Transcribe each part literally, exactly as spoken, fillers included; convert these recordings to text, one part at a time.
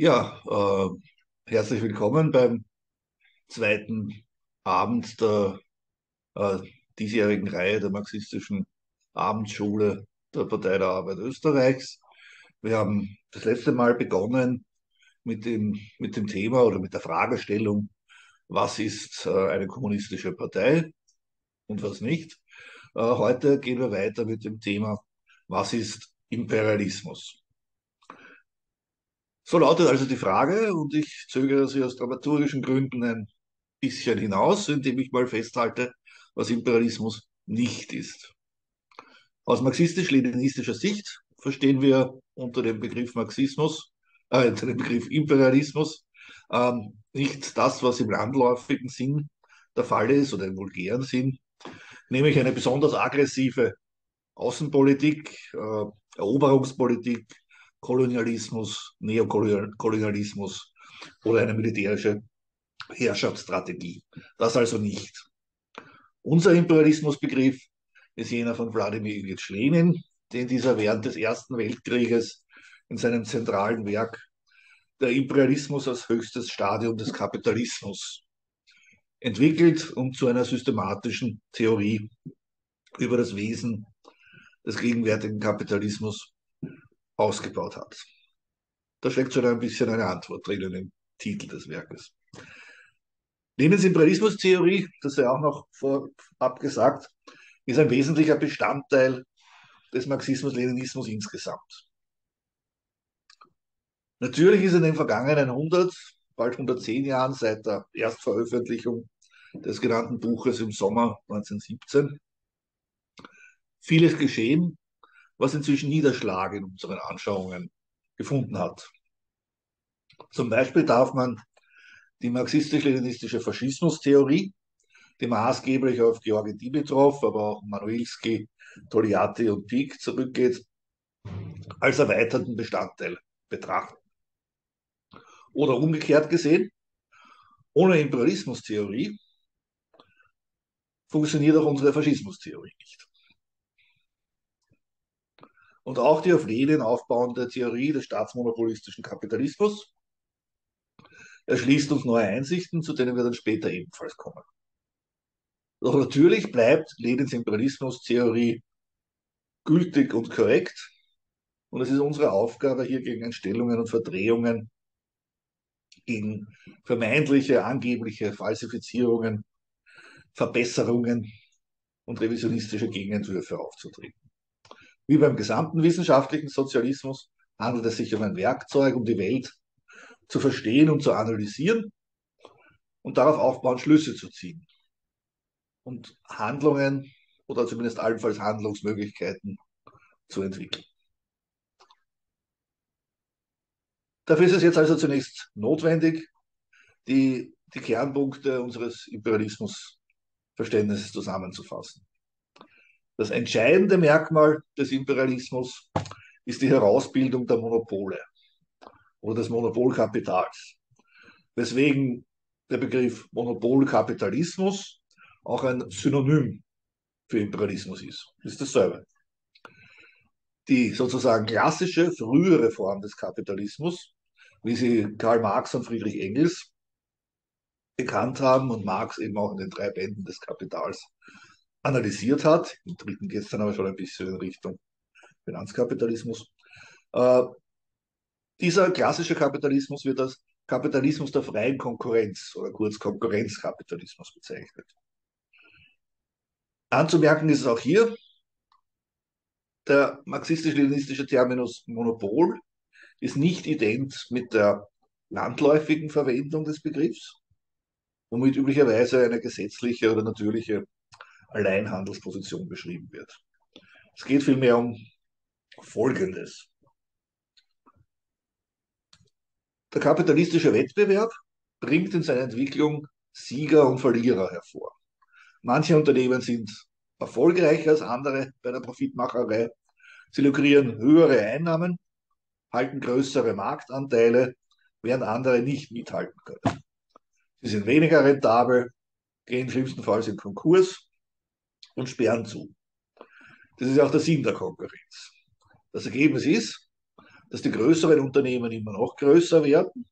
Ja, äh, herzlich willkommen beim zweiten Abend der äh, diesjährigen Reihe der Marxistischen Abendschule der Partei der Arbeit Österreichs. Wir haben das letzte Mal begonnen mit dem, mit dem Thema oder mit der Fragestellung, was ist äh, eine kommunistische Partei und was nicht. Äh, heute gehen wir weiter mit dem Thema, was ist Imperialismus? So lautet also die Frage, und ich zögere sie aus dramaturgischen Gründen ein bisschen hinaus, indem ich mal festhalte, was Imperialismus nicht ist. Aus marxistisch-leninistischer Sicht verstehen wir unter dem Begriff Marxismus, äh, unter dem Begriff Imperialismus, äh, nicht das, was im landläufigen Sinn der Fall ist oder im vulgären Sinn, nämlich eine besonders aggressive Außenpolitik, äh, Eroberungspolitik, Kolonialismus, Neokolonialismus oder eine militärische Herrschaftsstrategie. Das also nicht. Unser Imperialismusbegriff ist jener von Wladimir Iljitsch Lenin, den dieser während des Ersten Weltkrieges in seinem zentralen Werk Der Imperialismus als höchstes Stadium des Kapitalismus entwickelt und zu einer systematischen Theorie über das Wesen des gegenwärtigen Kapitalismus ausgebaut hat. Da steckt schon ein bisschen eine Antwort drin in dem Titel des Werkes. Lenins Imperialismustheorie, das sei auch noch vorab gesagt, ist ein wesentlicher Bestandteil des Marxismus-Leninismus insgesamt. Natürlich ist in den vergangenen hundert, bald hundertzehn Jahren seit der Erstveröffentlichung des genannten Buches im Sommer neunzehnhundertsiebzehn vieles geschehen, was inzwischen Niederschlag in unseren Anschauungen gefunden hat. Zum Beispiel darf man die marxistisch-leninistische Faschismustheorie, die maßgeblich auf Georgi Dimitrov, aber auch Manuilski, Toljati und Pieck zurückgeht, als erweiterten Bestandteil betrachten. Oder umgekehrt gesehen, ohne Imperialismustheorie funktioniert auch unsere Faschismustheorie nicht. Und auch die auf Lenin aufbauende Theorie des staatsmonopolistischen Kapitalismus erschließt uns neue Einsichten, zu denen wir dann später ebenfalls kommen. Doch natürlich bleibt Lenins Imperialismustheorie gültig und korrekt, und es ist unsere Aufgabe, hier gegen Entstellungen und Verdrehungen, gegen vermeintliche, angebliche Falsifizierungen, Verbesserungen und revisionistische Gegenentwürfe aufzutreten. Wie beim gesamten wissenschaftlichen Sozialismus handelt es sich um ein Werkzeug, um die Welt zu verstehen und zu analysieren und darauf aufbauend Schlüsse zu ziehen und Handlungen oder zumindest allenfalls Handlungsmöglichkeiten zu entwickeln. Dafür ist es jetzt also zunächst notwendig, die, die Kernpunkte unseres Imperialismusverständnisses zusammenzufassen. Das entscheidende Merkmal des Imperialismus ist die Herausbildung der Monopole oder des Monopolkapitals, weswegen der Begriff Monopolkapitalismus auch ein Synonym für Imperialismus ist. Ist dasselbe. Die sozusagen klassische, frühere Form des Kapitalismus, wie sie Karl Marx und Friedrich Engels bekannt haben und Marx eben auch in den drei Bänden des Kapitals analysiert hat, im dritten geht es dann aber schon ein bisschen in Richtung Finanzkapitalismus. Äh, dieser klassische Kapitalismus wird als Kapitalismus der freien Konkurrenz oder kurz Konkurrenzkapitalismus bezeichnet. Anzumerken ist es auch hier, der marxistisch-leninistische Terminus Monopol ist nicht ident mit der landläufigen Verwendung des Begriffs, womit üblicherweise eine gesetzliche oder natürliche Alleinhandelsposition beschrieben wird. Es geht vielmehr um Folgendes. Der kapitalistische Wettbewerb bringt in seiner Entwicklung Sieger und Verlierer hervor. Manche Unternehmen sind erfolgreicher als andere bei der Profitmacherei. Sie lukrieren höhere Einnahmen, halten größere Marktanteile, während andere nicht mithalten können. Sie sind weniger rentabel, gehen schlimmstenfalls in Konkurs und sperren zu. Das ist auch der Sinn der Konkurrenz. Das Ergebnis ist, dass die größeren Unternehmen immer noch größer werden.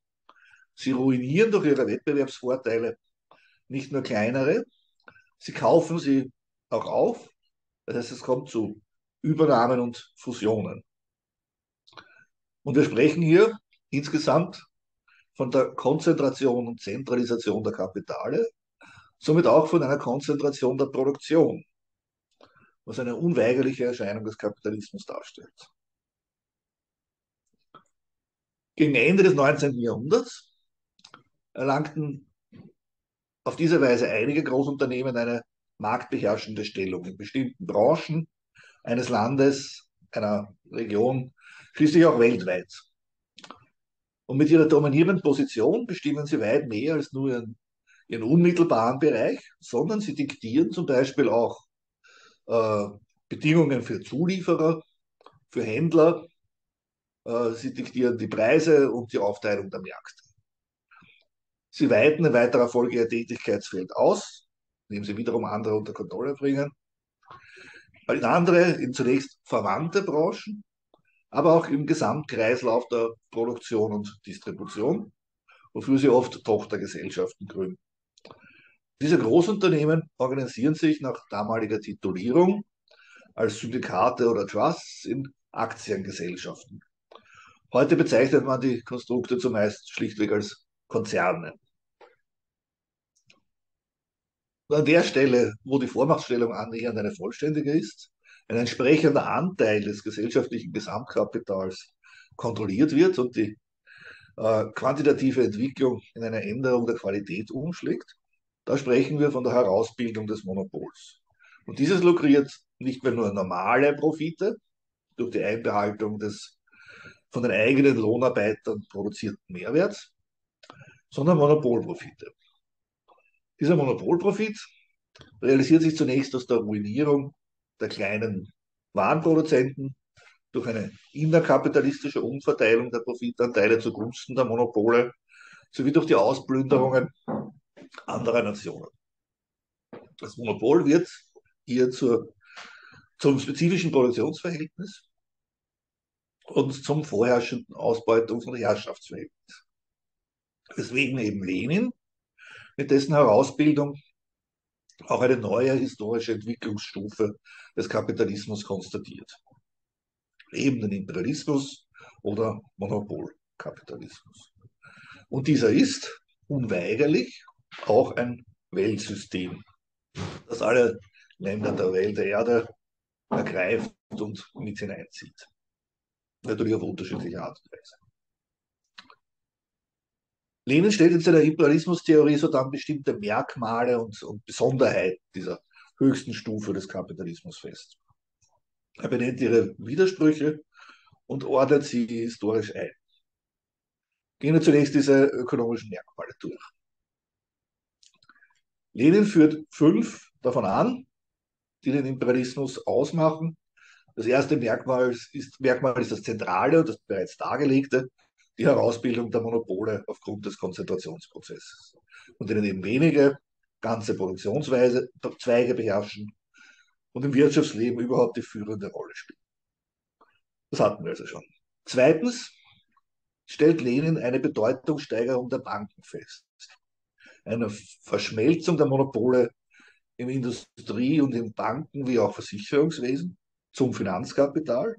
Sie ruinieren durch ihre Wettbewerbsvorteile nicht nur kleinere, sie kaufen sie auch auf. Das heißt, es kommt zu Übernahmen und Fusionen. Und wir sprechen hier insgesamt von der Konzentration und Zentralisation der Kapitale, somit auch von einer Konzentration der Produktion, was eine unweigerliche Erscheinung des Kapitalismus darstellt. Gegen Ende des neunzehnten Jahrhunderts erlangten auf diese Weise einige Großunternehmen eine marktbeherrschende Stellung in bestimmten Branchen eines Landes, einer Region, schließlich auch weltweit. Und mit ihrer dominierenden Position bestimmen sie weit mehr als nur ihren, ihren unmittelbaren Bereich, sondern sie diktieren zum Beispiel auch äh, Bedingungen für Zulieferer, für Händler. Äh, sie diktieren die Preise und die Aufteilung der Märkte. Sie weiten in weiterer Folge ihr Tätigkeitsfeld aus, indem sie wiederum andere unter Kontrolle bringen, in andere, in zunächst verwandte Branchen, aber auch im Gesamtkreislauf der Produktion und Distribution, wofür sie oft Tochtergesellschaften gründen. Diese Großunternehmen organisieren sich nach damaliger Titulierung als Syndikate oder Trusts in Aktiengesellschaften. Heute bezeichnet man die Konstrukte zumeist schlichtweg als Konzerne. Und an der Stelle, wo die Vormachtstellung annähernd eine vollständige ist, ein entsprechender Anteil des gesellschaftlichen Gesamtkapitals kontrolliert wird und die äh, quantitative Entwicklung in eine Änderung der Qualität umschlägt, da sprechen wir von der Herausbildung des Monopols. Und dieses lukriert nicht mehr nur normale Profite durch die Einbehaltung des von den eigenen Lohnarbeitern produzierten Mehrwerts, sondern Monopolprofite. Dieser Monopolprofit realisiert sich zunächst aus der Ruinierung der kleinen Warenproduzenten durch eine innerkapitalistische Umverteilung der Profitanteile zugunsten der Monopole sowie durch die Ausplünderungen anderer Nationen. Das Monopol wird hier zur, zum spezifischen Produktionsverhältnis und zum vorherrschenden Ausbeutungs- und Herrschaftsverhältnis. Deswegen eben Lenin, mit dessen Herausbildung auch eine neue historische Entwicklungsstufe des Kapitalismus konstatiert. Eben den Imperialismus oder Monopolkapitalismus. Und dieser ist unweigerlich auch ein Weltsystem, das alle Länder der Welt, der Erde ergreift und mit hineinzieht. Natürlich auf unterschiedliche Art und Weise. Lenin stellt in seiner Imperialismustheorie sodann bestimmte Merkmale und, und Besonderheiten dieser höchsten Stufe des Kapitalismus fest. Er benennt ihre Widersprüche und ordnet sie historisch ein. Gehen wir zunächst diese ökonomischen Merkmale durch. Lenin führt fünf davon an, die den Imperialismus ausmachen. Das erste Merkmal ist, Merkmal ist das Zentrale und das bereits dargelegte, die Herausbildung der Monopole aufgrund des Konzentrationsprozesses, und denen eben wenige ganze Produktionszweige beherrschen und im Wirtschaftsleben überhaupt die führende Rolle spielen. Das hatten wir also schon. Zweitens stellt Lenin eine Bedeutungssteigerung der Banken fest. Eine Verschmelzung der Monopole im Industrie- und im Banken- wie auch Versicherungswesen zum Finanzkapital,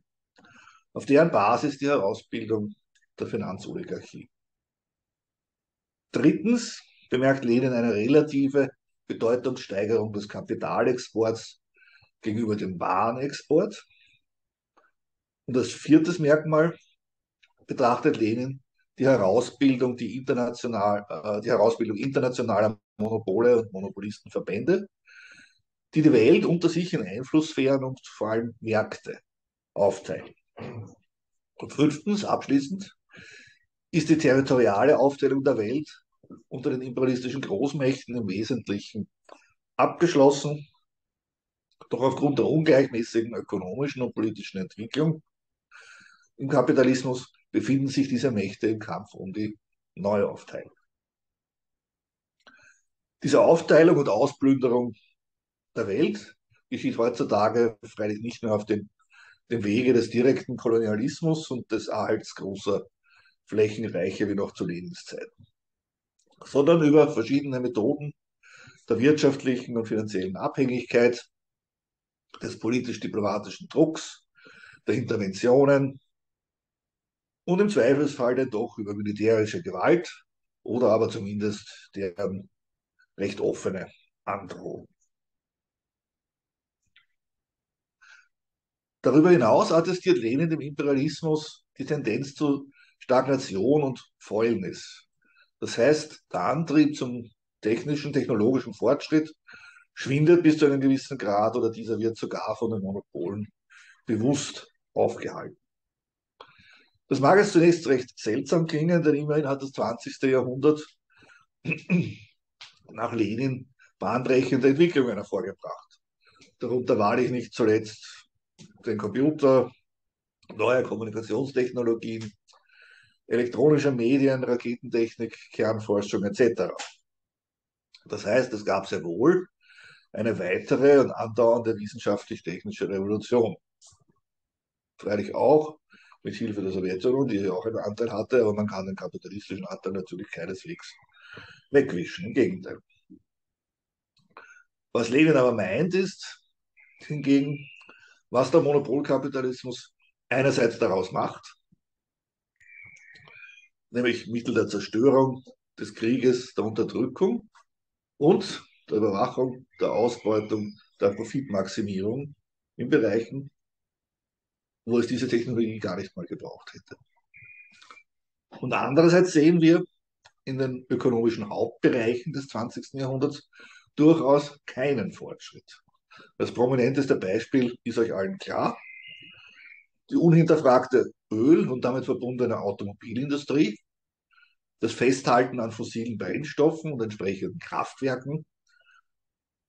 auf deren Basis die Herausbildung der Finanzoligarchie. Drittens bemerkt Lenin eine relative Bedeutungssteigerung des Kapitalexports gegenüber dem Warenexport. Und als viertes Merkmal betrachtet Lenin die Herausbildung, die international, äh, die Herausbildung internationaler Monopole und Monopolistenverbände, die die Welt unter sich in Einflusssphären und vor allem Märkte aufteilen. Und fünftens, abschließend, ist die territoriale Aufteilung der Welt unter den imperialistischen Großmächten im Wesentlichen abgeschlossen. Doch aufgrund der ungleichmäßigen ökonomischen und politischen Entwicklung im Kapitalismus befinden sich diese Mächte im Kampf um die Neuaufteilung. Diese Aufteilung und Ausplünderung der Welt geschieht heutzutage freilich nicht mehr auf den dem Wege des direkten Kolonialismus und des Erhalts großer Flächenreiche wie noch zu Lenins Zeiten, sondern über verschiedene Methoden der wirtschaftlichen und finanziellen Abhängigkeit, des politisch-diplomatischen Drucks, der Interventionen und im Zweifelsfall dann doch über militärische Gewalt oder aber zumindest deren recht offene Androhung. Darüber hinaus attestiert Lenin dem Imperialismus die Tendenz zu Stagnation und Fäulnis. Das heißt, der Antrieb zum technischen, technologischen Fortschritt schwindet bis zu einem gewissen Grad oder dieser wird sogar von den Monopolen bewusst aufgehalten. Das mag jetzt zunächst recht seltsam klingen, denn immerhin hat das zwanzigste Jahrhundert nach Lenin bahnbrechende Entwicklungen hervorgebracht. Darunter wahrlich nicht zuletzt den Computer, neue Kommunikationstechnologien, elektronische Medien, Raketentechnik, Kernforschung et cetera. Das heißt, es gab sehr wohl eine weitere und andauernde wissenschaftlich-technische Revolution. Freilich auch mit Hilfe der Sowjetunion, die ja auch einen Anteil hatte, aber man kann den kapitalistischen Anteil natürlich keineswegs wegwischen, im Gegenteil. Was Lenin aber meint, ist hingegen, was der Monopolkapitalismus einerseits daraus macht, nämlich Mittel der Zerstörung, des Krieges, der Unterdrückung und der Überwachung, der Ausbeutung, der Profitmaximierung in Bereichen, wo es diese Technologie gar nicht mal gebraucht hätte. Und andererseits sehen wir in den ökonomischen Hauptbereichen des zwanzigsten Jahrhunderts durchaus keinen Fortschritt. Das prominenteste Beispiel ist euch allen klar. Die unhinterfragte Öl- und damit verbundene Automobilindustrie, das Festhalten an fossilen Brennstoffen und entsprechenden Kraftwerken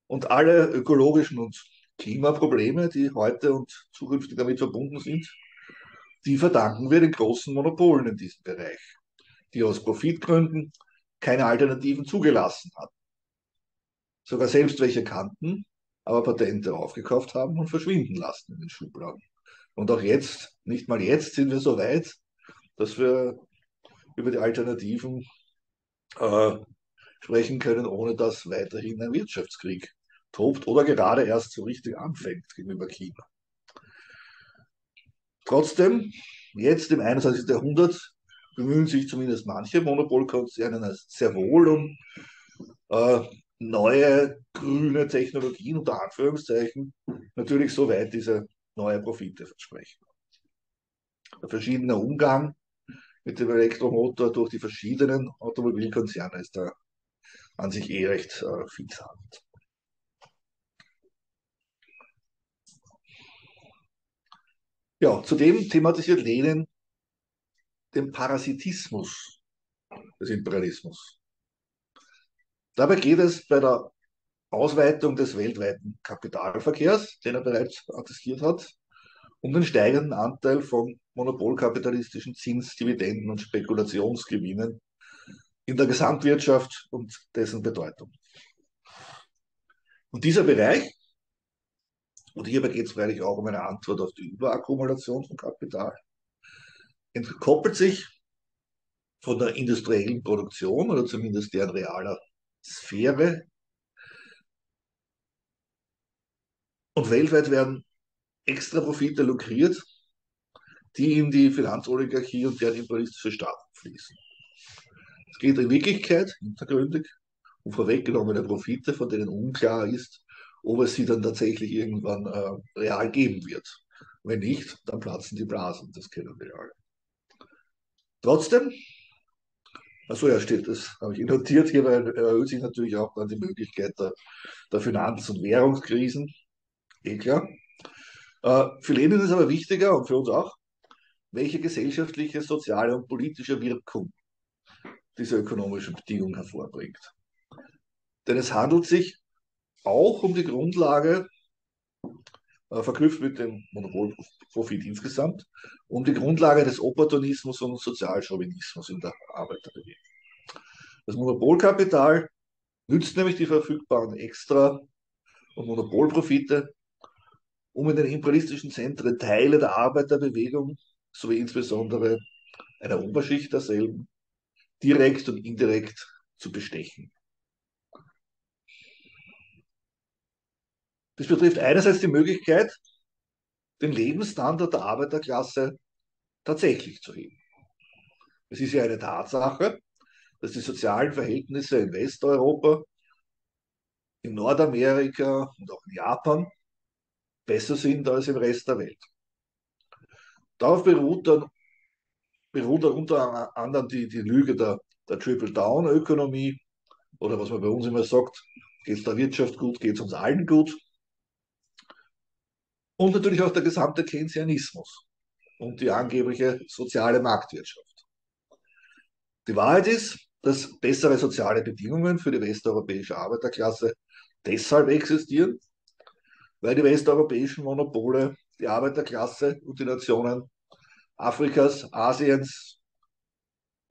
und alle ökologischen und Klimaprobleme, die heute und zukünftig damit verbunden sind, die verdanken wir den großen Monopolen in diesem Bereich, die aus Profitgründen keine Alternativen zugelassen hatten. Sogar selbst welche kannten, aber Patente aufgekauft haben und verschwinden lassen in den Schubladen. Und auch jetzt, nicht mal jetzt, sind wir so weit, dass wir über die Alternativen äh, sprechen können, ohne dass weiterhin ein Wirtschaftskrieg tobt oder gerade erst so richtig anfängt gegenüber China. Trotzdem, jetzt im einundzwanzigsten Jahrhundert bemühen sich zumindest manche Monopolkonzerne sehr wohl um äh, neue grüne Technologien, unter Anführungszeichen, natürlich soweit diese neue Profite versprechen. Der verschiedene Umgang mit dem Elektromotor durch die verschiedenen Automobilkonzerne ist da an sich eh recht äh, vielsagend. Ja, zudem thematisiert Lenin den Parasitismus des Imperialismus. Dabei geht es bei der Ausweitung des weltweiten Kapitalverkehrs, den er bereits attestiert hat, um den steigenden Anteil von monopolkapitalistischen Zins-, Dividenden- und Spekulationsgewinnen in der Gesamtwirtschaft und dessen Bedeutung. Und dieser Bereich, und hierbei geht es freilich auch um eine Antwort auf die Überakkumulation von Kapital, entkoppelt sich von der industriellen Produktion oder zumindest deren realer Sphäre. Und weltweit werden extra Profite lukriert, die in die Finanzoligarchie und deren imperialistische Staaten fließen. Es geht in Wirklichkeit hintergründig um vorweggenommene Profite, von denen unklar ist, ob es sie dann tatsächlich irgendwann äh, real geben wird. Wenn nicht, dann platzen die Blasen, das kennen wir alle. Trotzdem, achso, ja, steht, das habe ich notiert, hier erhöht sich natürlich auch dann die Möglichkeit der, der Finanz- und Währungskrisen, eh klar. Äh, für Lenin ist aber wichtiger und für uns auch, welche gesellschaftliche, soziale und politische Wirkung diese ökonomische Bedingung hervorbringt. Denn es handelt sich auch um die Grundlage, äh, verknüpft mit dem Monopolprofit insgesamt, um die Grundlage des Opportunismus und Sozialchauvinismus in der Arbeiterbewegung. Das Monopolkapital nützt nämlich die verfügbaren Extra- und Monopolprofite, um in den imperialistischen Zentren Teile der Arbeiterbewegung sowie insbesondere einer Oberschicht derselben direkt und indirekt zu bestechen. Das betrifft einerseits die Möglichkeit, den Lebensstandard der Arbeiterklasse tatsächlich zu heben. Es ist ja eine Tatsache, dass die sozialen Verhältnisse in Westeuropa, in Nordamerika und auch in Japan besser sind als im Rest der Welt. Darauf beruht dann beruht dann unter anderem die, die Lüge der, der Triple-Down-Ökonomie, oder was man bei uns immer sagt, geht es der Wirtschaft gut, geht es uns allen gut. Und natürlich auch der gesamte Keynesianismus und die angebliche soziale Marktwirtschaft. Die Wahrheit ist, dass bessere soziale Bedingungen für die westeuropäische Arbeiterklasse deshalb existieren, weil die westeuropäischen Monopole die Arbeiterklasse und die Nationen Afrikas, Asiens,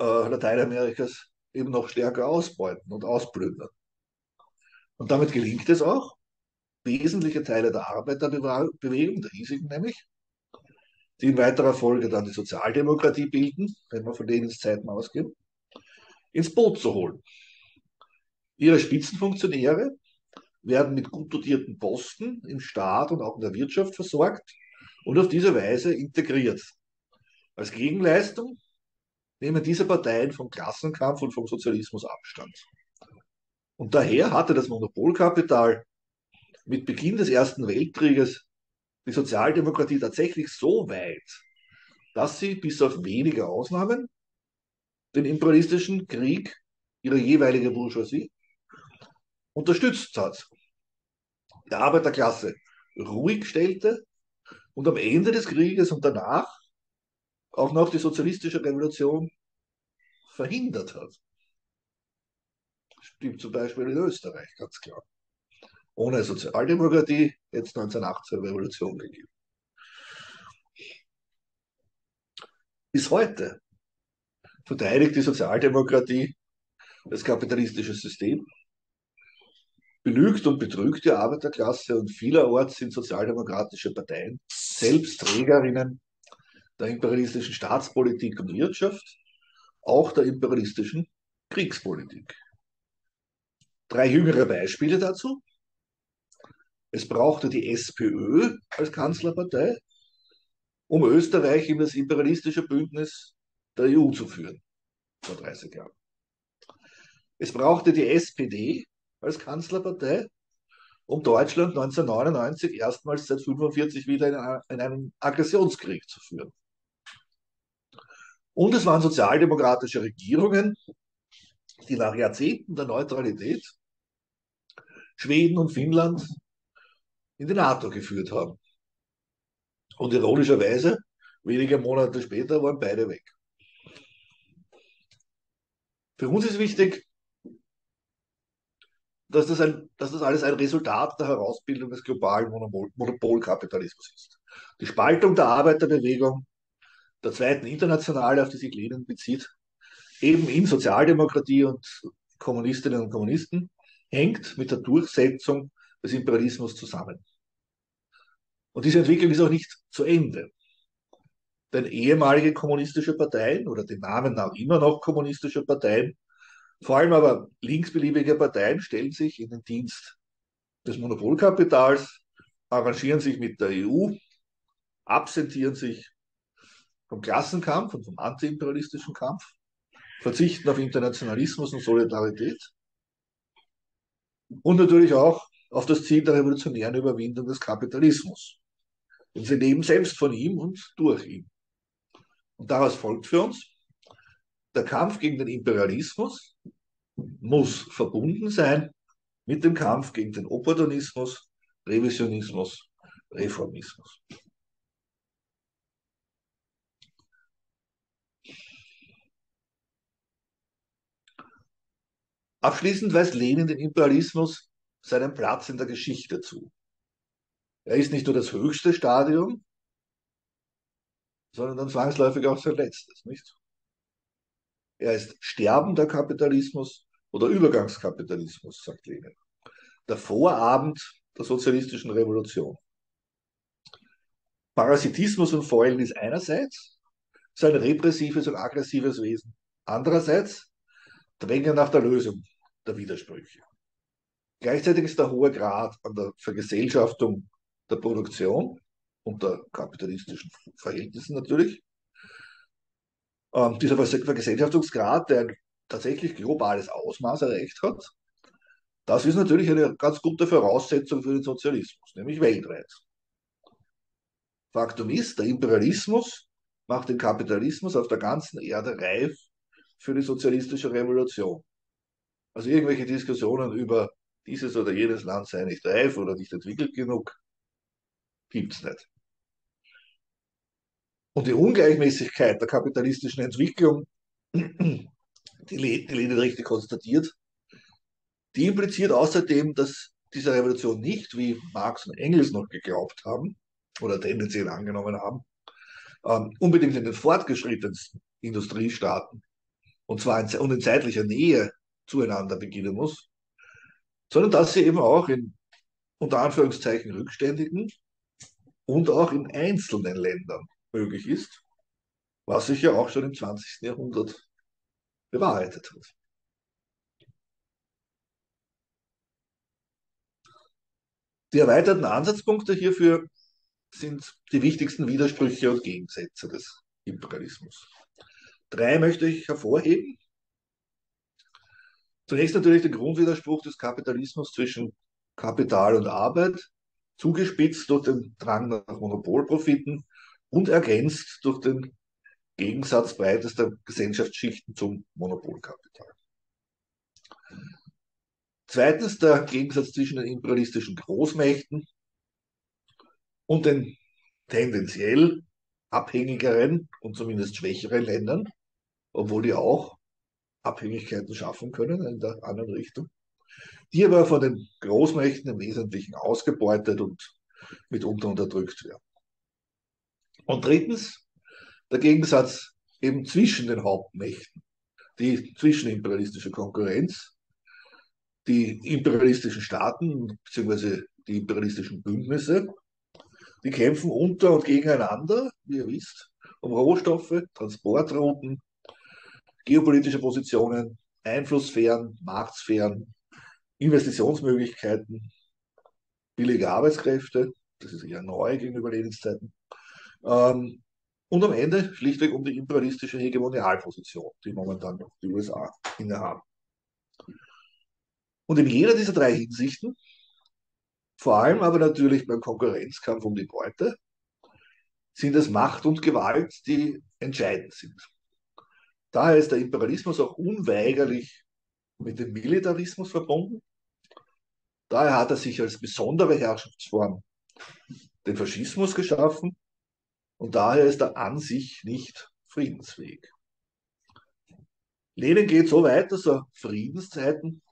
äh, Lateinamerikas eben noch stärker ausbeuten und ausplündern. Und damit gelingt es auch, wesentliche Teile der Arbeiterbewegung, der hiesigen nämlich, die in weiterer Folge dann die Sozialdemokratie bilden, wenn wir von Leninzeiten ausgehen, ins Boot zu holen. Ihre Spitzenfunktionäre werden mit gut dotierten Posten im Staat und auch in der Wirtschaft versorgt und auf diese Weise integriert. Als Gegenleistung nehmen diese Parteien vom Klassenkampf und vom Sozialismus Abstand. Und daher hatte das Monopolkapital mit Beginn des Ersten Weltkrieges die Sozialdemokratie tatsächlich so weit, dass sie bis auf wenige Ausnahmen den imperialistischen Krieg ihrer jeweiligen Bourgeoisie unterstützt hat, der Arbeiterklasse ruhig stellte und am Ende des Krieges und danach auch noch die sozialistische Revolution verhindert hat. Stimmt zum Beispiel in Österreich, ganz klar. Ohne Sozialdemokratie hätte es neunzehnhundertachtzehn Revolution gegeben. Bis heute verteidigt die Sozialdemokratie das kapitalistische System, belügt und betrügt die Arbeiterklasse, und vielerorts sind sozialdemokratische Parteien selbst Trägerinnen der imperialistischen Staatspolitik und Wirtschaft, auch der imperialistischen Kriegspolitik. Drei jüngere Beispiele dazu. Es brauchte die SPÖ als Kanzlerpartei, um Österreich in das imperialistische Bündnis der E U zu führen, vor dreißig Jahren. Es brauchte die S P D als Kanzlerpartei, um Deutschland neunzehnhundertneunundneunzig erstmals seit neunzehnhundertfünfundvierzig wieder in einen Aggressionskrieg zu führen. Und es waren sozialdemokratische Regierungen, die nach Jahrzehnten der Neutralität Schweden und Finnland in die NATO geführt haben. Und ironischerweise, wenige Monate später waren beide weg. Für uns ist wichtig, dass das, ein, dass das alles ein Resultat der Herausbildung des globalen Monopol, Monopolkapitalismus ist. Die Spaltung der Arbeiterbewegung, der Zweiten Internationale, auf die sich Lenin bezieht, eben in Sozialdemokratie und Kommunistinnen und Kommunisten, hängt mit der Durchsetzung des Imperialismus zusammen. Und diese Entwicklung ist auch nicht zu Ende. Denn ehemalige kommunistische Parteien oder dem Namen nach immer noch kommunistische Parteien, vor allem aber linksbeliebige Parteien, stellen sich in den Dienst des Monopolkapitals, arrangieren sich mit der E U, absentieren sich vom Klassenkampf und vom antiimperialistischen Kampf, verzichten auf Internationalismus und Solidarität und natürlich auch auf das Ziel der revolutionären Überwindung des Kapitalismus. Und sie leben selbst von ihm und durch ihn. Und daraus folgt für uns, der Kampf gegen den Imperialismus muss verbunden sein mit dem Kampf gegen den Opportunismus, Revisionismus, Reformismus. Abschließend weist Lenin den Imperialismus seinen Platz in der Geschichte zu. Er ist nicht nur das höchste Stadium, sondern dann zwangsläufig auch sein letztes, nicht? Er ist sterbender Kapitalismus oder Übergangskapitalismus, sagt Lenin. Der Vorabend der sozialistischen Revolution. Parasitismus und Fäulen ist einerseits, sein repressives und aggressives Wesen andererseits, Drängen nach der Lösung der Widersprüche. Gleichzeitig ist der hohe Grad an der Vergesellschaftung der Produktion unter kapitalistischen Verhältnissen natürlich, ähm, dieser Vergesellschaftungsgrad, der ein tatsächlich globales Ausmaß erreicht hat, das ist natürlich eine ganz gute Voraussetzung für den Sozialismus, nämlich weltweit. Faktum ist, der Imperialismus macht den Kapitalismus auf der ganzen Erde reif für die sozialistische Revolution. Also irgendwelche Diskussionen über dieses oder jenes Land sei nicht reif oder nicht entwickelt genug, gibt es nicht. Und die Ungleichmäßigkeit der kapitalistischen Entwicklung, die Lenin richtig konstatiert, die impliziert außerdem, dass diese Revolution nicht, wie Marx und Engels noch geglaubt haben oder tendenziell angenommen haben, ähm, unbedingt in den fortgeschrittensten Industriestaaten und zwar in, und in zeitlicher Nähe zueinander beginnen muss, sondern dass sie eben auch in unter Anführungszeichen rückständigen und auch in einzelnen Ländern möglich ist, was sich ja auch schon im zwanzigsten Jahrhundert bewahrheitet hat. Die erweiterten Ansatzpunkte hierfür sind die wichtigsten Widersprüche und Gegensätze des Imperialismus. Drei möchte ich hervorheben. Zunächst natürlich den Grundwiderspruch des Kapitalismus zwischen Kapital und Arbeit, zugespitzt durch den Drang nach Monopolprofiten und ergänzt durch den Gegensatz breitester Gesellschaftsschichten zum Monopolkapital. Zweitens der Gegensatz zwischen den imperialistischen Großmächten und den tendenziell abhängigeren und zumindest schwächeren Ländern, obwohl die auch Abhängigkeiten schaffen können in der anderen Richtung, die aber von den Großmächten im Wesentlichen ausgebeutet und mitunter unterdrückt werden. Und drittens der Gegensatz eben zwischen den Hauptmächten, die zwischenimperialistische Konkurrenz, die imperialistischen Staaten bzw. die imperialistischen Bündnisse, die kämpfen unter und gegeneinander, wie ihr wisst, um Rohstoffe, Transportrouten, geopolitische Positionen, Einflusssphären, Marktsphären, Investitionsmöglichkeiten, billige Arbeitskräfte, das ist eher neu gegenüber Lebenszeiten, ähm, und am Ende schlichtweg um die imperialistische Hegemonialposition, die momentan noch die U S A innehaben. Und in jeder dieser drei Hinsichten, vor allem aber natürlich beim Konkurrenzkampf um die Beute, sind es Macht und Gewalt, die entscheidend sind. Daher ist der Imperialismus auch unweigerlich mit dem Militarismus verbunden. Daher hat er sich als besondere Herrschaftsform den Faschismus geschaffen und daher ist er an sich nicht friedensfähig. Lenin geht so weit, dass er Friedenszeiten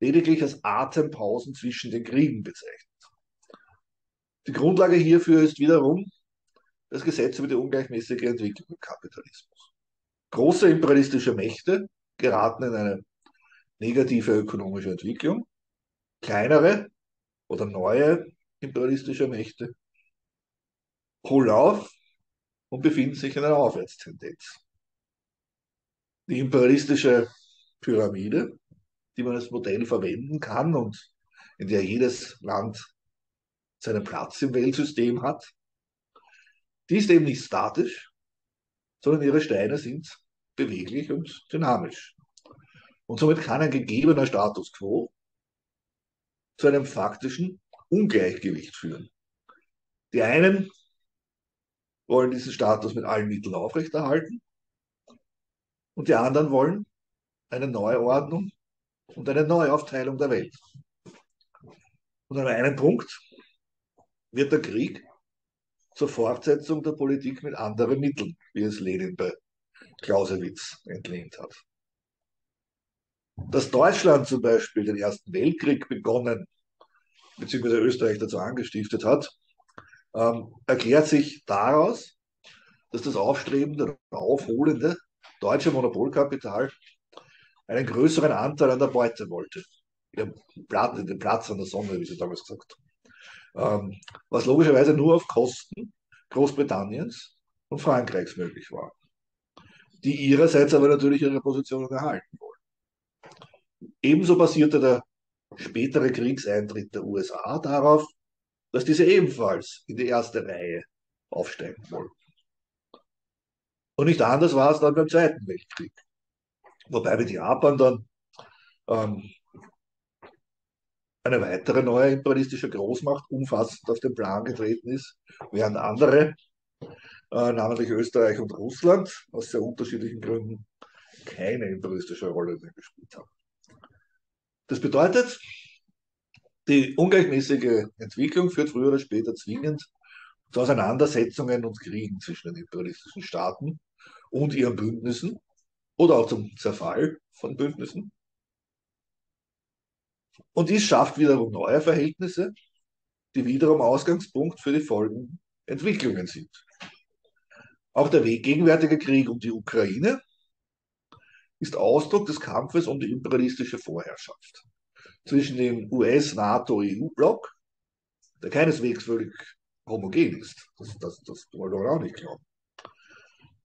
lediglich als Atempausen zwischen den Kriegen bezeichnet. Die Grundlage hierfür ist wiederum das Gesetz über die ungleichmäßige Entwicklung im Kapitalismus. Große imperialistische Mächte geraten in eine negative ökonomische Entwicklung, kleinere oder neue imperialistische Mächte holen auf und befinden sich in einer Aufwärtstendenz. Die imperialistische Pyramide, die man als Modell verwenden kann und in der jedes Land seinen Platz im Weltsystem hat, die ist eben nicht statisch, sondern ihre Steine sind beweglich und dynamisch. Und somit kann ein gegebener Status quo zu einem faktischen Ungleichgewicht führen. Die einen wollen diesen Status mit allen Mitteln aufrechterhalten und die anderen wollen eine Neuordnung und eine Neuaufteilung der Welt. Und an einem Punkt wird der Krieg zur Fortsetzung der Politik mit anderen Mitteln, wie es Lenin bei Clausewitz entlehnt hat. Dass Deutschland zum Beispiel den Ersten Weltkrieg begonnen, beziehungsweise Österreich dazu angestiftet hat, ähm, erklärt sich daraus, dass das aufstrebende und aufholende deutsche Monopolkapital einen größeren Anteil an der Beute wollte. Den Platz an der Sonne, wie sie damals gesagt haben. Ähm, was logischerweise nur auf Kosten Großbritanniens und Frankreichs möglich waren, die ihrerseits aber natürlich ihre Positionen erhalten wollen. Ebenso basierte der spätere Kriegseintritt der U S A darauf, dass diese ebenfalls in die erste Reihe aufsteigen wollten. Und nicht anders war es dann beim Zweiten Weltkrieg. Wobei mit Japan dann ähm, eine weitere neue imperialistische Großmacht umfassend auf den Plan getreten ist, während andere, äh, namentlich Österreich und Russland, aus sehr unterschiedlichen Gründen keine imperialistische Rolle mehr gespielt haben. Das bedeutet, die ungleichmäßige Entwicklung führt früher oder später zwingend zu Auseinandersetzungen und Kriegen zwischen den imperialistischen Staaten und ihren Bündnissen oder auch zum Zerfall von Bündnissen. Und dies schafft wiederum neue Verhältnisse, die wiederum Ausgangspunkt für die folgenden Entwicklungen sind. Auch der gegenwärtige Krieg um die Ukraine ist Ausdruck des Kampfes um die imperialistische Vorherrschaft zwischen dem U S-NATO-E U-Block, der keineswegs völlig homogen ist, das, das, das wollen wir auch nicht glauben,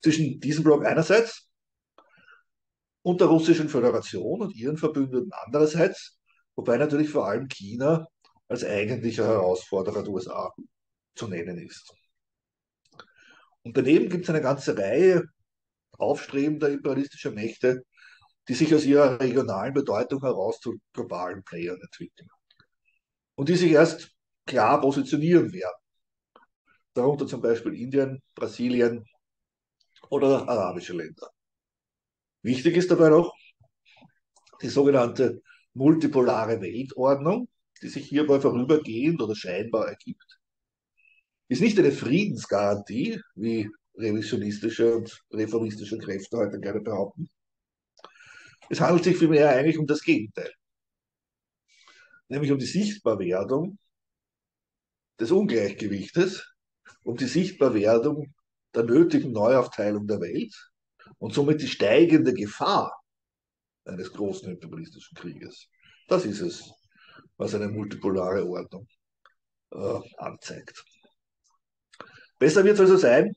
zwischen diesem Block einerseits und der russischen Föderation und ihren Verbündeten andererseits, wobei natürlich vor allem China als eigentlicher Herausforderer der U S A zu nennen ist. Und daneben gibt es eine ganze Reihe aufstrebender imperialistischer Mächte, die sich aus ihrer regionalen Bedeutung heraus zu globalen Playern entwickeln und die sich erst klar positionieren werden. Darunter zum Beispiel Indien, Brasilien oder arabische Länder. Wichtig ist dabei noch die sogenannte multipolare Weltordnung, die sich hierbei vorübergehend oder scheinbar ergibt, ist nicht eine Friedensgarantie, wie revisionistische und reformistische Kräfte heute gerne behaupten. Es handelt sich vielmehr eigentlich um das Gegenteil, nämlich um die Sichtbarwerdung des Ungleichgewichtes, um die Sichtbarwerdung der nötigen Neuaufteilung der Welt und somit die steigende Gefahr eines großen imperialistischen Krieges. Das ist es, was eine multipolare Ordnung äh, anzeigt. Besser wird es also sein,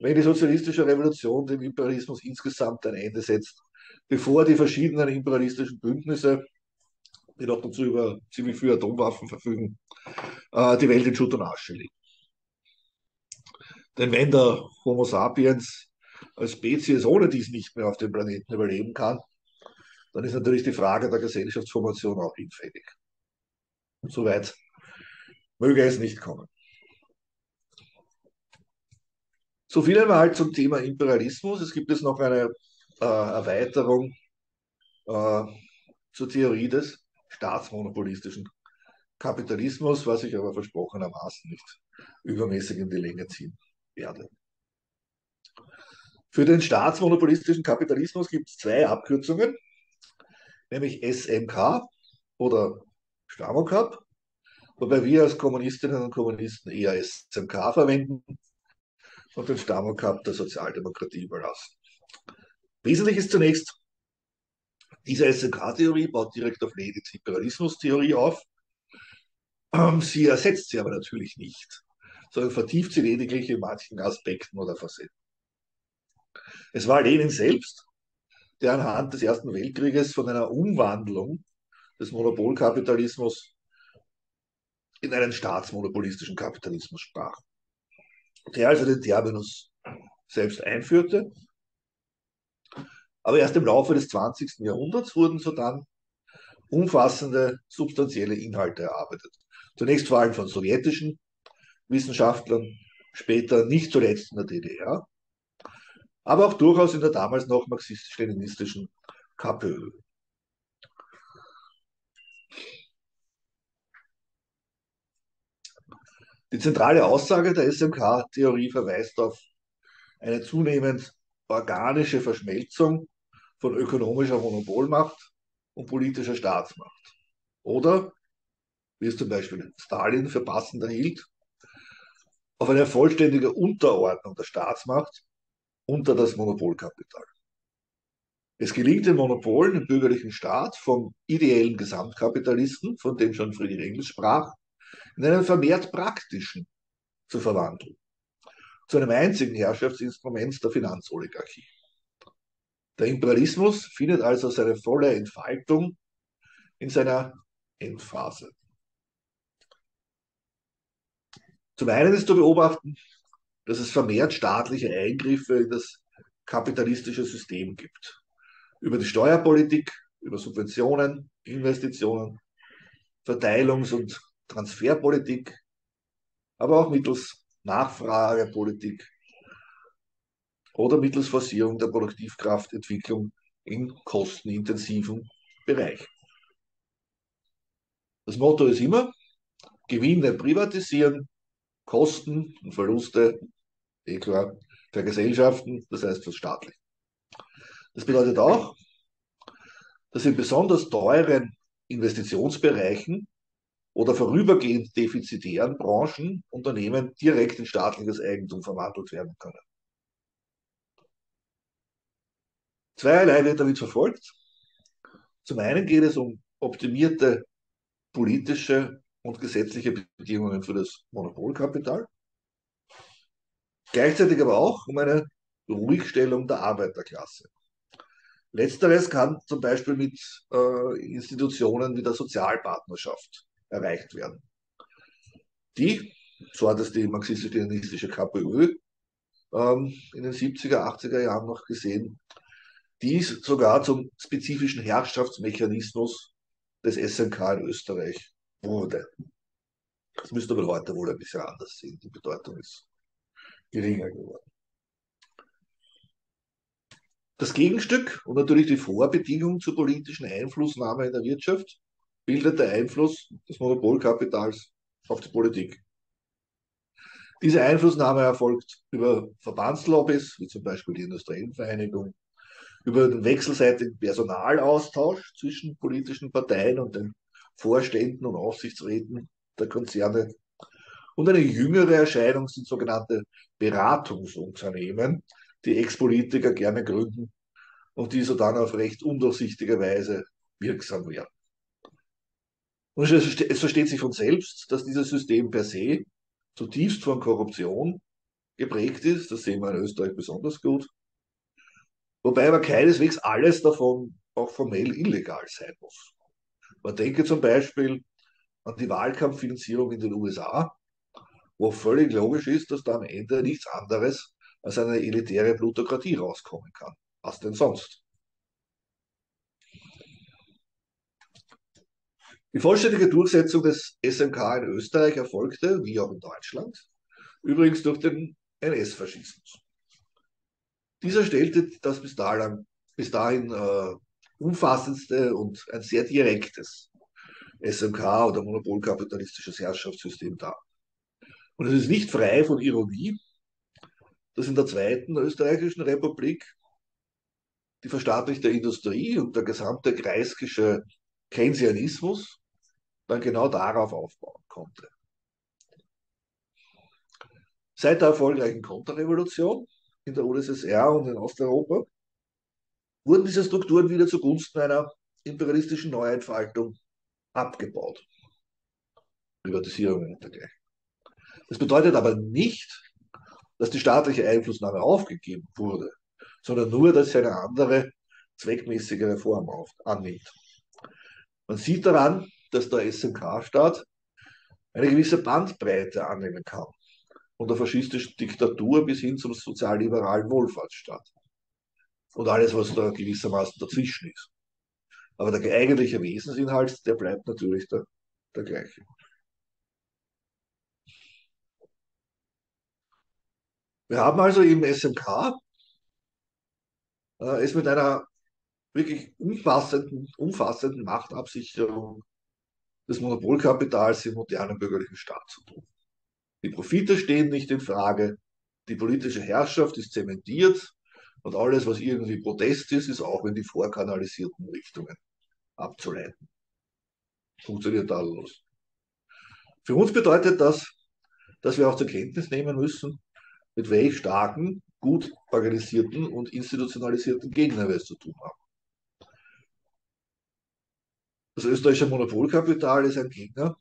wenn die sozialistische Revolution dem Imperialismus insgesamt ein Ende setzt, bevor die verschiedenen imperialistischen Bündnisse, die noch dazu über ziemlich viele Atomwaffen verfügen, äh, die Welt in Schutt und Asche legen. Denn wenn der Homo sapiens als Spezies ohne dies nicht mehr auf dem Planeten überleben kann, dann ist natürlich die Frage der Gesellschaftsformation auch hinfällig. Soweit möge es nicht kommen. So viel einmal halt zum Thema Imperialismus. Es gibt jetzt noch eine äh, Erweiterung äh, zur Theorie des staatsmonopolistischen Kapitalismus, was ich aber versprochenermaßen nicht übermäßig in die Länge ziehen werde. Für den staatsmonopolistischen Kapitalismus gibt es zwei Abkürzungen, nämlich S M K oder Stamokap, wobei wir als Kommunistinnen und Kommunisten eher S M K verwenden und den Stamokap der Sozialdemokratie überlassen. Wesentlich ist zunächst, diese S M K-Theorie baut direkt auf Lenins Imperialismus-Theorie auf. Sie ersetzt sie aber natürlich nicht, sondern vertieft sie lediglich in manchen Aspekten oder Facetten. Es war Lenin selbst, der anhand des Ersten Weltkrieges von einer Umwandlung des Monopolkapitalismus in einen staatsmonopolistischen Kapitalismus sprach, der also den Terminus selbst einführte. Aber erst im Laufe des zwanzigsten Jahrhunderts wurden sodann umfassende, substanzielle Inhalte erarbeitet. Zunächst vor allem von sowjetischen Wissenschaftlern, später nicht zuletzt in der D D R, aber auch durchaus in der damals noch marxistisch-leninistischen KPÖ. Die zentrale Aussage der S M K-Theorie verweist auf eine zunehmend organische Verschmelzung von ökonomischer Monopolmacht und politischer Staatsmacht. Oder, wie es zum Beispiel Stalin für passender hielt, auf eine vollständige Unterordnung der Staatsmacht unter das Monopolkapital. Es gelingt den Monopolen im bürgerlichen Staat vom ideellen Gesamtkapitalisten, von dem schon Friedrich Engels sprach, in einen vermehrt praktischen zu verwandeln, zu einem einzigen Herrschaftsinstrument der Finanzoligarchie. Der Imperialismus findet also seine volle Entfaltung in seiner Endphase. Zum einen ist zu beobachten, dass es vermehrt staatliche Eingriffe in das kapitalistische System gibt. Über die Steuerpolitik, über Subventionen, Investitionen, Verteilungs- und Transferpolitik, aber auch mittels Nachfragepolitik oder mittels Forcierung der Produktivkraftentwicklung in kostenintensiven Bereichen. Das Motto ist immer: Gewinne privatisieren, Kosten und Verluste, eh klar, vergesellschaften, das heißt verstaatlichen. Das bedeutet auch, dass in besonders teuren Investitionsbereichen oder vorübergehend defizitären Branchen Unternehmen direkt in staatliches Eigentum verwandelt werden können. Zweierlei wird damit verfolgt. Zum einen geht es um optimierte politische und gesetzliche Bedingungen für das Monopolkapital, gleichzeitig aber auch um eine Ruhigstellung der Arbeiterklasse. Letzteres kann zum Beispiel mit äh, Institutionen wie der Sozialpartnerschaft erreicht werden, die, so hat es die marxistisch-leninistische KPÖ ähm, in den siebziger, achtziger Jahren noch gesehen, dies sogar zum spezifischen Herrschaftsmechanismus des S N K in Österreich wurde. Das müsste man heute wohl ein bisschen anders sehen. Die Bedeutung ist geringer geworden. Das Gegenstück und natürlich die Vorbedingung zur politischen Einflussnahme in der Wirtschaft bildet der Einfluss des Monopolkapitals auf die Politik. Diese Einflussnahme erfolgt über Verbandslobbys, wie zum Beispiel die Industriellenvereinigung, über den wechselseitigen Personalaustausch zwischen politischen Parteien und den Vorständen und Aufsichtsräten der Konzerne. Und eine jüngere Erscheinung sind sogenannte Beratungsunternehmen, die Ex-Politiker gerne gründen und die so dann auf recht undurchsichtige Weise wirksam werden. Und es versteht sich von selbst, dass dieses System per se zutiefst von Korruption geprägt ist, das sehen wir in Österreich besonders gut, wobei aber keineswegs alles davon auch formell illegal sein muss. Man denke zum Beispiel an die Wahlkampffinanzierung in den U S A, wo völlig logisch ist, dass da am Ende nichts anderes als eine elitäre Plutokratie rauskommen kann. Was denn sonst? Die vollständige Durchsetzung des S N K in Österreich erfolgte, wie auch in Deutschland, übrigens durch den N S-Faschismus. Dieser stellte das bis dahin, bis dahin äh, umfassendste und ein sehr direktes S M K oder monopolkapitalistisches Herrschaftssystem dar. Und es ist nicht frei von Ironie, dass in der Zweiten Österreichischen Republik die verstaatlichte Industrie und der gesamte kreiskische Keynesianismus dann genau darauf aufbauen konnte. Seit der erfolgreichen Konterrevolution in der U d S S R und in Osteuropa wurden diese Strukturen wieder zugunsten einer imperialistischen Neuentfaltung abgebaut. Privatisierungen und dergleichen. Das bedeutet aber nicht, dass die staatliche Einflussnahme aufgegeben wurde, sondern nur, dass sie eine andere, zweckmäßigere Form annimmt. Man sieht daran, dass der S N K-Staat eine gewisse Bandbreite annehmen kann, von der faschistischen Diktatur bis hin zum sozialliberalen Wohlfahrtsstaat. Und alles, was da gewissermaßen dazwischen ist. Aber der eigentliche Wesensinhalt, der bleibt natürlich der, der gleiche. Wir haben also im S M K äh, es mit einer wirklich umfassenden, umfassenden Machtabsicherung des Monopolkapitals im modernen bürgerlichen Staat zu tun. Die Profite stehen nicht in Frage, die politische Herrschaft ist zementiert und alles, was irgendwie Protest ist, ist auch in die vorkanalisierten Richtungen abzuleiten. Funktioniert tadellos. Für uns bedeutet das, dass wir auch zur Kenntnis nehmen müssen, mit welch starken, gut organisierten und institutionalisierten Gegner wir es zu tun haben. Das österreichische Monopolkapital ist ein Gegner,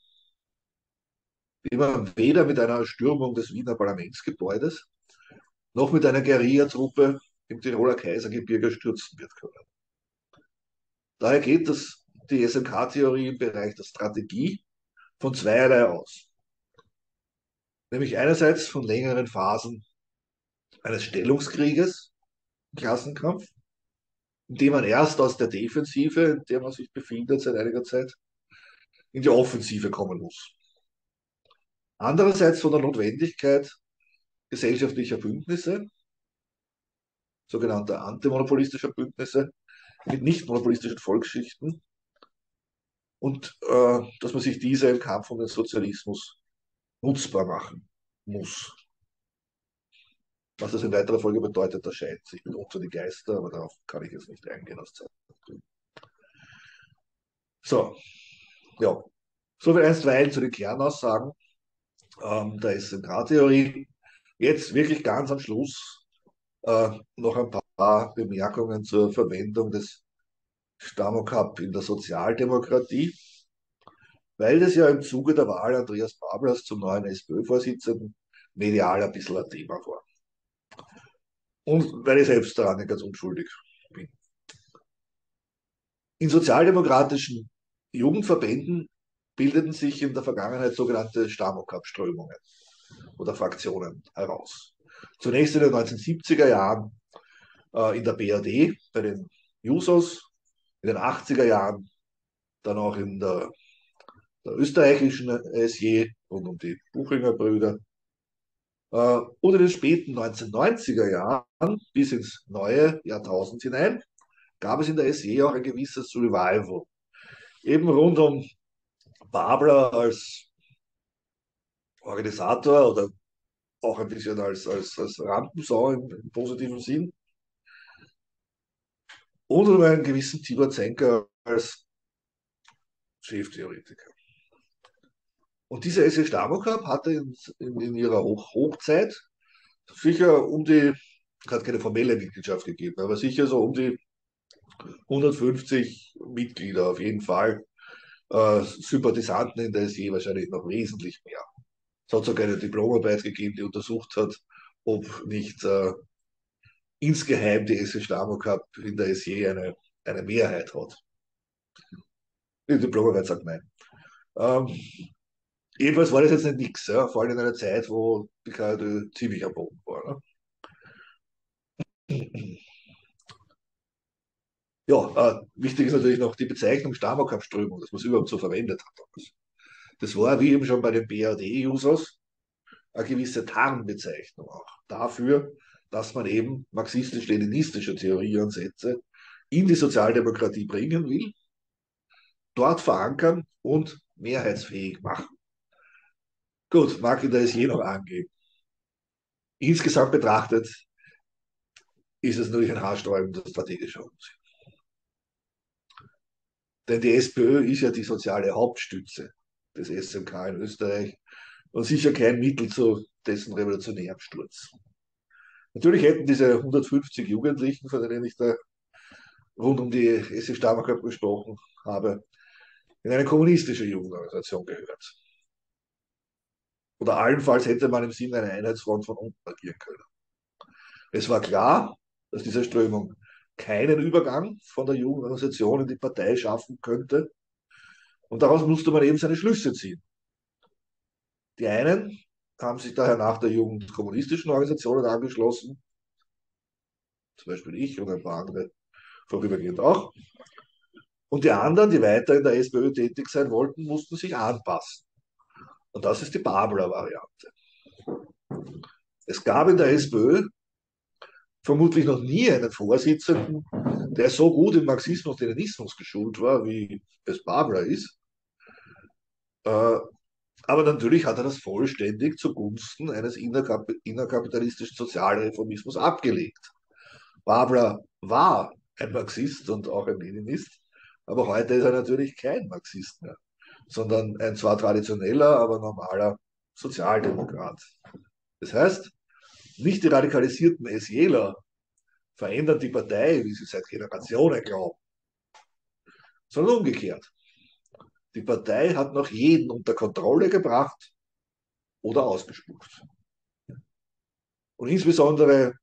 den man weder mit einer Stürmung des Wiener Parlamentsgebäudes noch mit einer Guerillatruppe im Tiroler Kaisergebirge stürzen wird können. Daher geht das, die S M K-Theorie im Bereich der Strategie von zweierlei aus. Nämlich einerseits von längeren Phasen eines Stellungskrieges, Klassenkampf, in dem man erst aus der Defensive, in der man sich befindet seit einiger Zeit, in die Offensive kommen muss. Andererseits von der Notwendigkeit gesellschaftlicher Bündnisse, sogenannter antimonopolistischer Bündnisse mit nicht-monopolistischen Volksschichten, und äh, dass man sich diese im Kampf um den Sozialismus nutzbar machen muss. Was das in weiterer Folge bedeutet, das scheint sich mitunter die Geister, aber darauf kann ich jetzt nicht eingehen aus Zeitgründen. So, ja. So viel einstweilen zu den Kernaussagen ähm, der S M K-Theorie. Jetzt wirklich ganz am Schluss äh, noch ein paar Bemerkungen zur Verwendung des Stamokap in der Sozialdemokratie, weil das ja im Zuge der Wahl Andreas Bablers zum neuen SPÖ-Vorsitzenden medial ein bisschen ein Thema war. Und weil ich selbst daran nicht ganz unschuldig bin. In sozialdemokratischen Jugendverbänden bildeten sich in der Vergangenheit sogenannte Stamokap-Strömungen oder Fraktionen heraus. Zunächst in den neunzehnhundertsiebziger Jahren äh, in der B R D bei den Jusos, in den achtziger Jahren dann auch in der, der österreichischen S J und um die Buchinger Brüder. Und in den späten neunzehnhundertneunziger Jahren bis ins neue Jahrtausend hinein gab es in der S J auch ein gewisses Revival. Eben rund um Babler als Organisator oder auch ein bisschen als, als, als Rampensau im, im positiven Sinn. Und um einen gewissen Tibor Zenker als Cheftheoretiker. Und diese S J Stamokap hatte in, in, in ihrer Hoch Hochzeit sicher um die, es hat keine formelle Mitgliedschaft gegeben, aber sicher so um die hundertfünfzig Mitglieder auf jeden Fall, äh, Sympathisanten in der S J wahrscheinlich noch wesentlich mehr. Es hat sogar eine Diplomarbeit gegeben, die untersucht hat, ob nicht äh, insgeheim die S J Stamokap in der S J eine, eine Mehrheit hat. Die Diplomarbeit sagt nein. Ähm, Jedenfalls war das jetzt nicht nichts, ja? Vor allem in einer Zeit, wo die KJÖ ziemlich am Boden war. Ne? Ja, äh, wichtig ist natürlich noch die Bezeichnung Stamokap-Strömung, dass man es überhaupt so verwendet hat. Das war, wie eben schon bei den B R D-Users, eine gewisse Tarnbezeichnung auch dafür, dass man eben marxistisch-leninistische Theorien und Sätze in die Sozialdemokratie bringen will, dort verankern und mehrheitsfähig machen. Gut, mag ich da jetzt je noch angeben. Insgesamt betrachtet ist es natürlich ein haarsträubender strategischer Unsinn. Denn die SPÖ ist ja die soziale Hauptstütze des S M K in Österreich und sicher kein Mittel zu dessen revolutionären Sturz. Natürlich hätten diese hundertfünfzig Jugendlichen, von denen ich da rund um die S J Stamokap gesprochen habe, in eine kommunistische Jugendorganisation gehört. Oder allenfalls hätte man im Sinne einer Einheitsfront von unten agieren können. Es war klar, dass diese Strömung keinen Übergang von der Jugendorganisation in die Partei schaffen könnte. Und daraus musste man eben seine Schlüsse ziehen. Die einen haben sich daher nach der jugendkommunistischen Organisationen angeschlossen, zum Beispiel ich und ein paar andere vorübergehend auch. Und die anderen, die weiter in der SPÖ tätig sein wollten, mussten sich anpassen. Und das ist die Babler-Variante. Es gab in der SPÖ vermutlich noch nie einen Vorsitzenden, der so gut im Marxismus-Leninismus geschult war, wie es Babler ist. Aber natürlich hat er das vollständig zugunsten eines innerkapitalistischen Sozialreformismus abgelegt. Babler war ein Marxist und auch ein Leninist, aber heute ist er natürlich kein Marxist mehr, sondern ein zwar traditioneller, aber normaler Sozialdemokrat. Das heißt, nicht die radikalisierten SJler verändern die Partei, wie sie seit Generationen glauben, sondern umgekehrt. Die Partei hat noch jeden unter Kontrolle gebracht oder ausgespuckt. Und insbesondere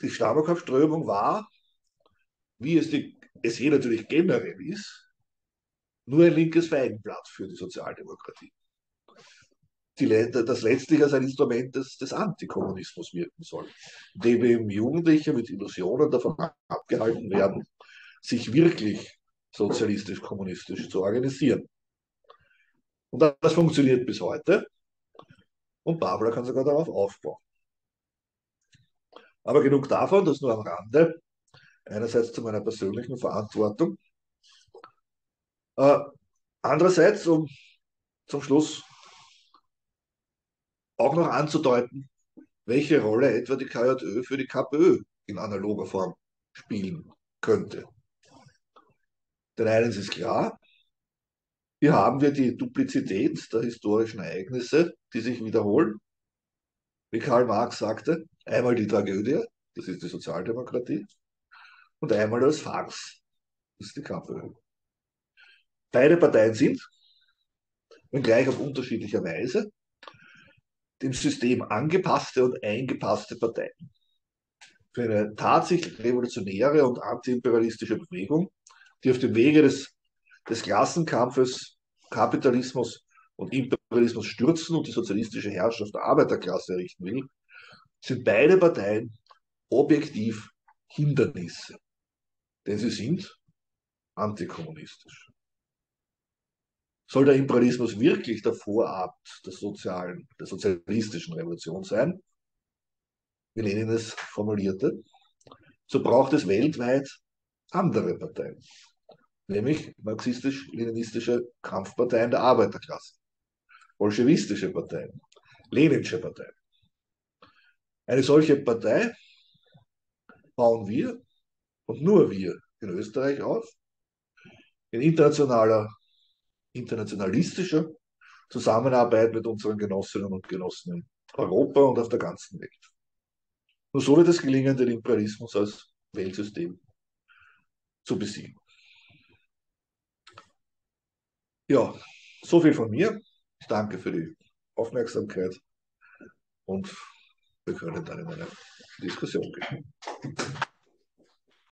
die Stammerkampfströmung war, wie es die S J natürlich generell ist, nur ein linkes Feigenblatt für die Sozialdemokratie. Die, das letztlich als ein Instrument des, des Antikommunismus wirken soll, indem eben Jugendliche mit Illusionen davon abgehalten werden, sich wirklich sozialistisch-kommunistisch zu organisieren. Und das funktioniert bis heute. Und Babler kann sogar darauf aufbauen. Aber genug davon, das nur am Rande. Einerseits zu meiner persönlichen Verantwortung. Äh, andererseits, um zum Schluss auch noch anzudeuten, welche Rolle etwa die K J Ö für die K P Ö in analoger Form spielen könnte. Denn eines ist klar, hier haben wir die Duplizität der historischen Ereignisse, die sich wiederholen. Wie Karl Marx sagte, einmal die Tragödie, das ist die Sozialdemokratie, und einmal das Farce, das ist die K P Ö. Beide Parteien sind, wenngleich auf unterschiedlicher Weise, dem System angepasste und eingepasste Parteien. Für eine tatsächlich revolutionäre und antiimperialistische Bewegung, die auf dem Wege des, des Klassenkampfes, Kapitalismus und Imperialismus stürzen und die sozialistische Herrschaft der Arbeiterklasse errichten will, sind beide Parteien objektiv Hindernisse, denn sie sind antikommunistisch. Soll der Imperialismus wirklich der Vorabend der sozialen, der sozialistischen Revolution sein, wie Lenin es formulierte, so braucht es weltweit andere Parteien, nämlich marxistisch-leninistische Kampfparteien der Arbeiterklasse, bolschewistische Parteien, leninische Parteien. Eine solche Partei bauen wir und nur wir in Österreich auf, in internationaler internationalistischer Zusammenarbeit mit unseren Genossinnen und Genossen in Europa und auf der ganzen Welt. Nur so wird es gelingen, den Imperialismus als Weltsystem zu besiegen. Ja, so viel von mir. Ich danke für die Aufmerksamkeit und wir können dann in eine Diskussion gehen.